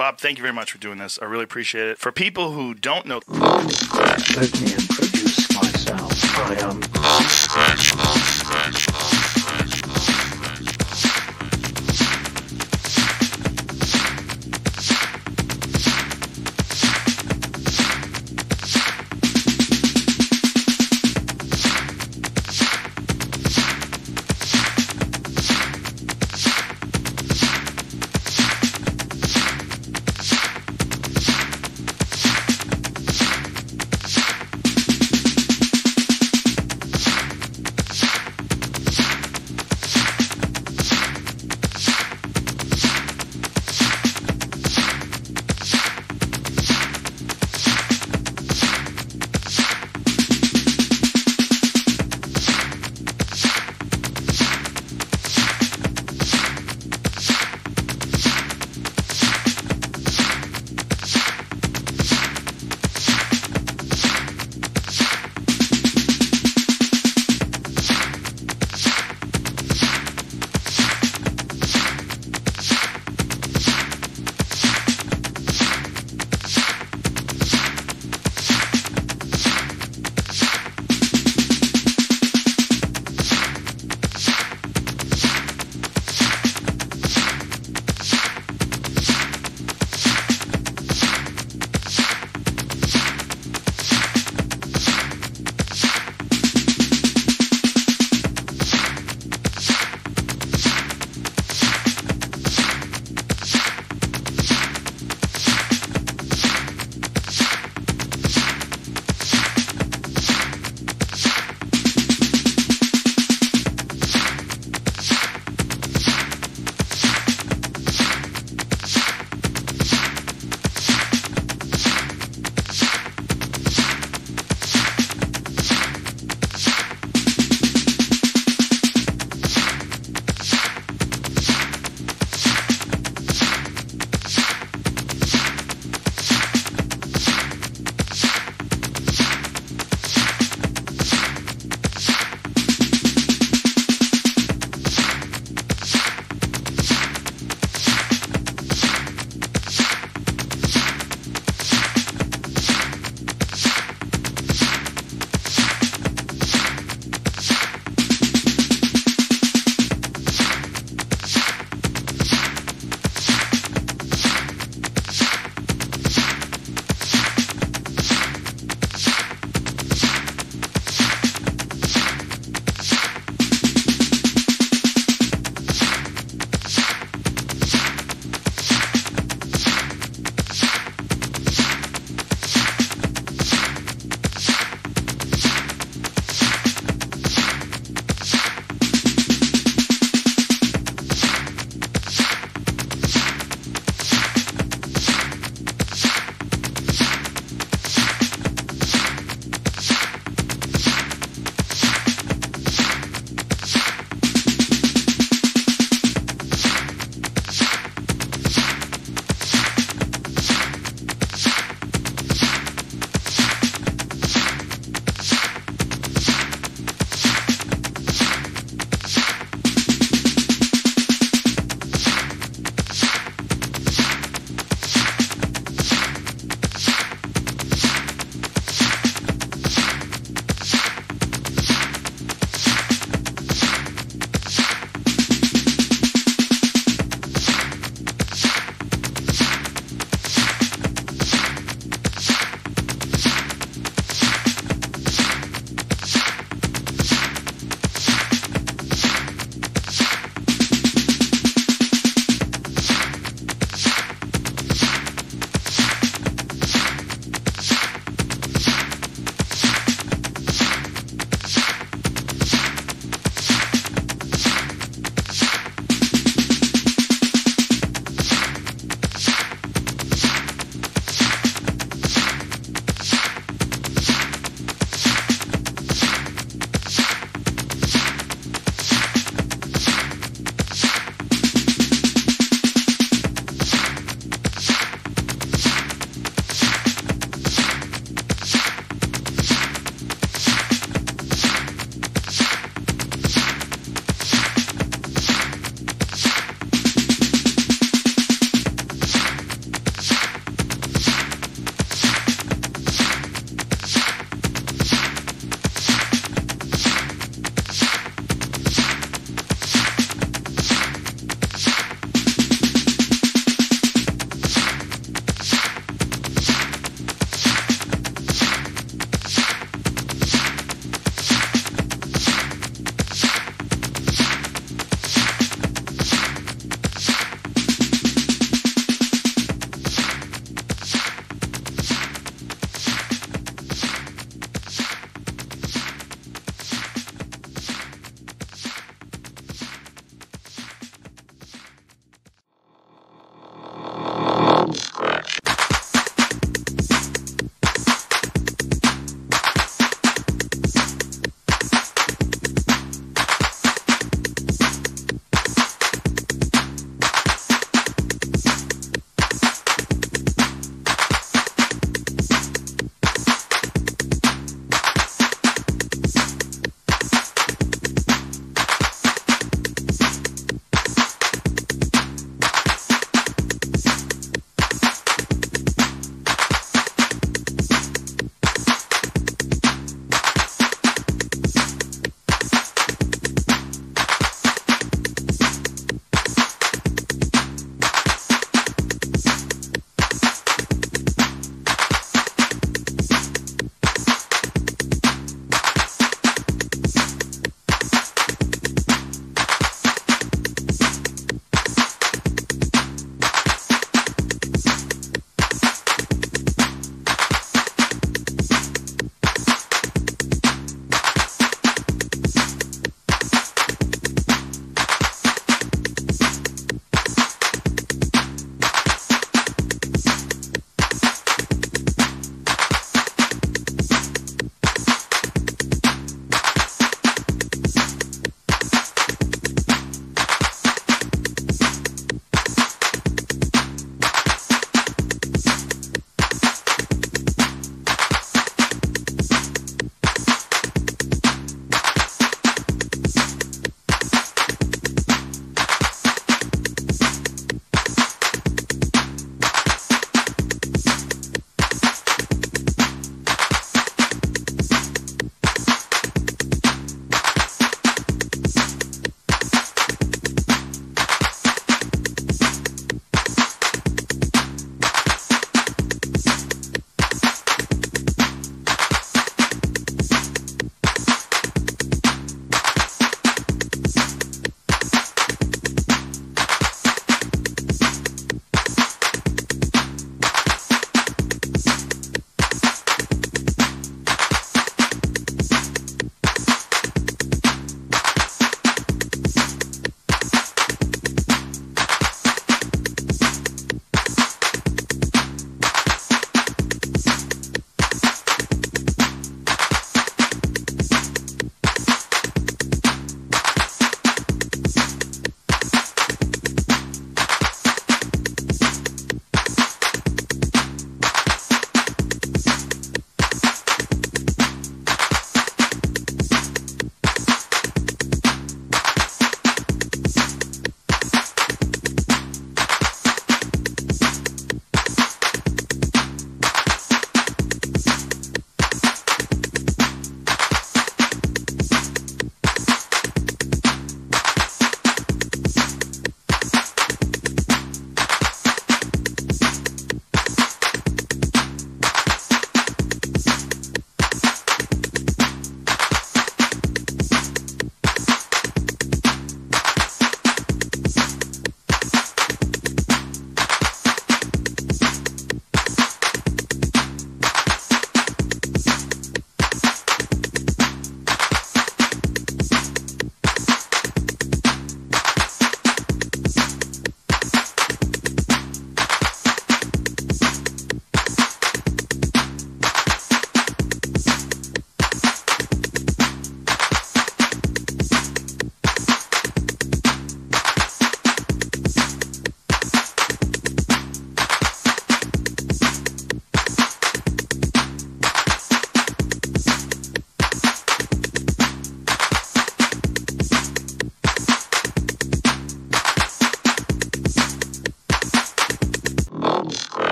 Bob, thank you very much for doing this. I really appreciate it. For people who don't know, Bob Scratch, let me introduce myself. I am Bob Scratch.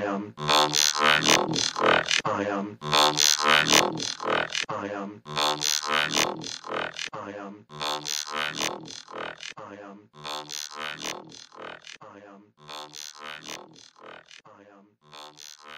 I am Bob Scratch. I am Bob Scratch. I am Bob Scratch. I am Bob Scratch. I am Bob Scratch. I am Bob Scratch. I am Bob Scratch.